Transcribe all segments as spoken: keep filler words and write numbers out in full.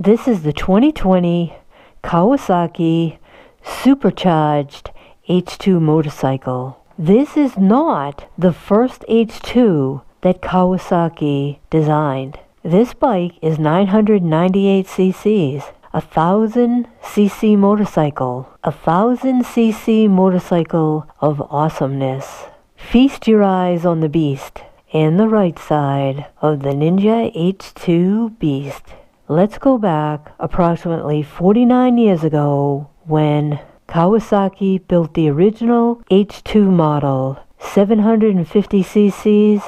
This is the twenty twenty Kawasaki supercharged H two motorcycle. This is not the first H two that Kawasaki designed. This bike is nine hundred ninety-eight c c's, a one thousand c c motorcycle, a one thousand c c motorcycle of awesomeness. Feast your eyes on the beast and the right side of the Ninja H two beast. Let's go back approximately forty-nine years ago when Kawasaki built the original H two model seven hundred fifty c c's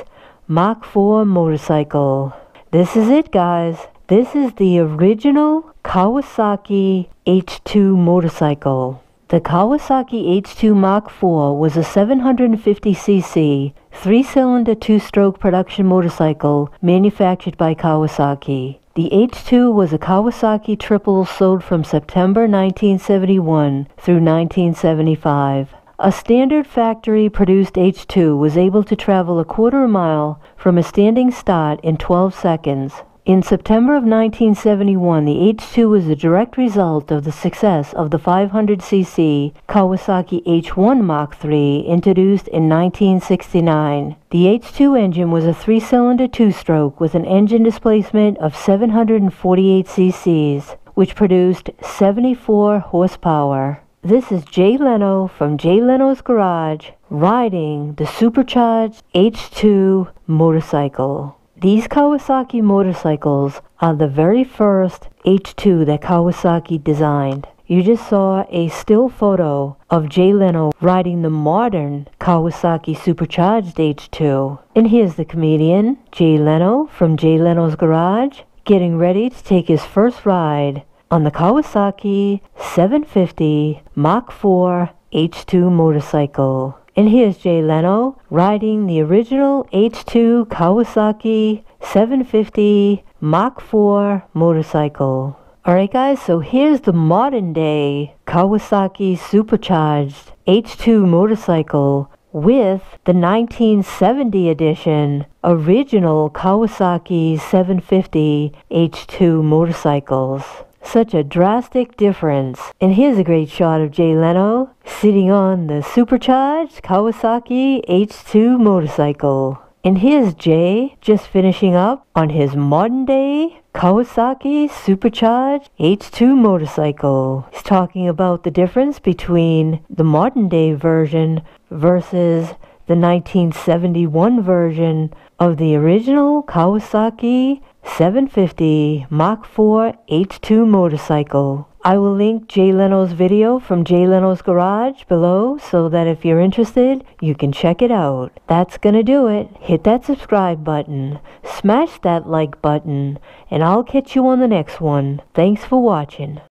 Mach four motorcycle. This is it, guys. This is the original Kawasaki H two motorcycle. The Kawasaki H two Mach four was a seven hundred fifty c c three-cylinder two-stroke production motorcycle manufactured by Kawasaki. The H two was a Kawasaki triple sold from September nineteen seventy-one through nineteen seventy-five. A standard factory-produced H two was able to travel a quarter mile from a standing start in twelve seconds. In September of nineteen seventy-one, the H two was a direct result of the success of the five hundred c c Kawasaki H one Mach three introduced in nineteen sixty-nine. The H two engine was a three-cylinder two-stroke with an engine displacement of seven hundred forty-eight c c's, which produced seventy-four horsepower. This is Jay Leno from Jay Leno's Garage riding the supercharged H two motorcycle. These Kawasaki motorcycles are the very first H two that Kawasaki designed. You just saw a still photo of Jay Leno riding the modern Kawasaki supercharged H two. And here's the comedian, Jay Leno from Jay Leno's Garage, getting ready to take his first ride on the Kawasaki seven fifty Mach four H two motorcycle. And here's Jay Leno riding the original H two Kawasaki seven fifty Mach four motorcycle. Alright guys, so here's the modern day Kawasaki supercharged H two motorcycle with the nineteen seventy edition original Kawasaki seven fifty H two motorcycles. Such a drastic difference. And here's a great shot of Jay Leno sitting on the supercharged Kawasaki H two motorcycle. And here's Jay just finishing up on his modern day Kawasaki supercharged H two motorcycle. He's talking about the difference between the modern day version versus the nineteen seventy-one version of the original Kawasaki seven fifty Mach four H two motorcycle. I will link Jay Leno's video from Jay Leno's Garage below so that if you're interested, you can check it out. That's gonna do it. Hit that subscribe button, smash that like button, and I'll catch you on the next one. Thanks for watching.